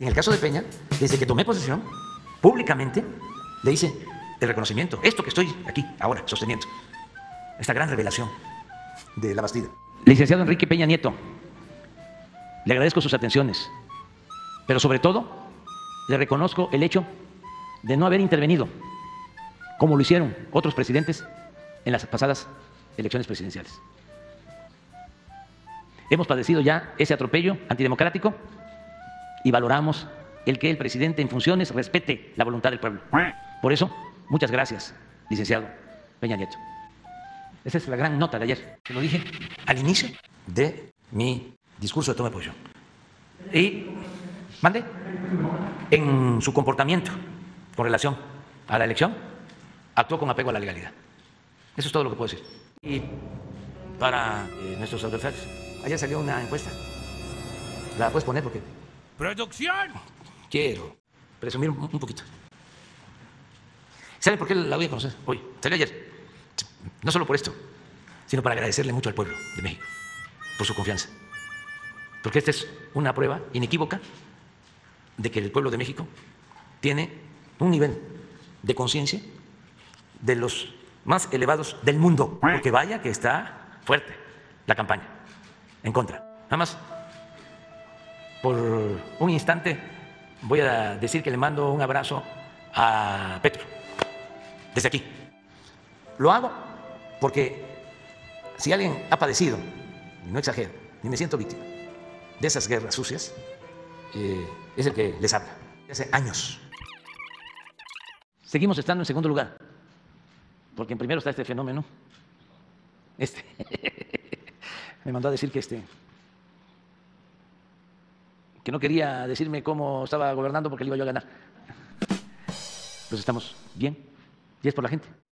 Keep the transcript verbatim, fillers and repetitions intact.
En el caso de Peña, desde que tomé posesión, públicamente le hice el reconocimiento. Esto que estoy aquí, ahora, sosteniendo. Esta gran revelación de la Bastida. Licenciado Enrique Peña Nieto, le agradezco sus atenciones, pero sobre todo le reconozco el hecho de no haber intervenido, como lo hicieron otros presidentes en las pasadas elecciones presidenciales. Hemos padecido ya ese atropello antidemocrático y valoramos el que el presidente en funciones respete la voluntad del pueblo. Por eso, muchas gracias, licenciado Peña Nieto. Esa es la gran nota de ayer. Te lo dije al inicio de mi discurso de toma de posición. Y, mande, en su comportamiento con relación a la elección, actuó con apego a la legalidad. Eso es todo lo que puedo decir. Y para eh, nuestros adversarios, ayer salió una encuesta. La puedes poner porque... ¡Producción! Quiero presumir un, un poquito. ¿Saben por qué la voy a conocer hoy? Salió ayer. No solo por esto, sino para agradecerle mucho al pueblo de México por su confianza. Porque esta es una prueba inequívoca de que el pueblo de México tiene un nivel de conciencia de los más elevados del mundo. Porque vaya que está fuerte la campaña en contra. Nada más, por un instante voy a decir que le mando un abrazo a Petro desde aquí. Lo hago porque si alguien ha padecido, y no exagero, ni me siento víctima de esas guerras sucias, eh, es el que les habla. Hace años. Seguimos estando en segundo lugar, porque en primero está este fenómeno. Este. Me mandó a decir que este. Que no quería decirme cómo estaba gobernando porque le iba yo a ganar. Pues estamos bien, y es por la gente.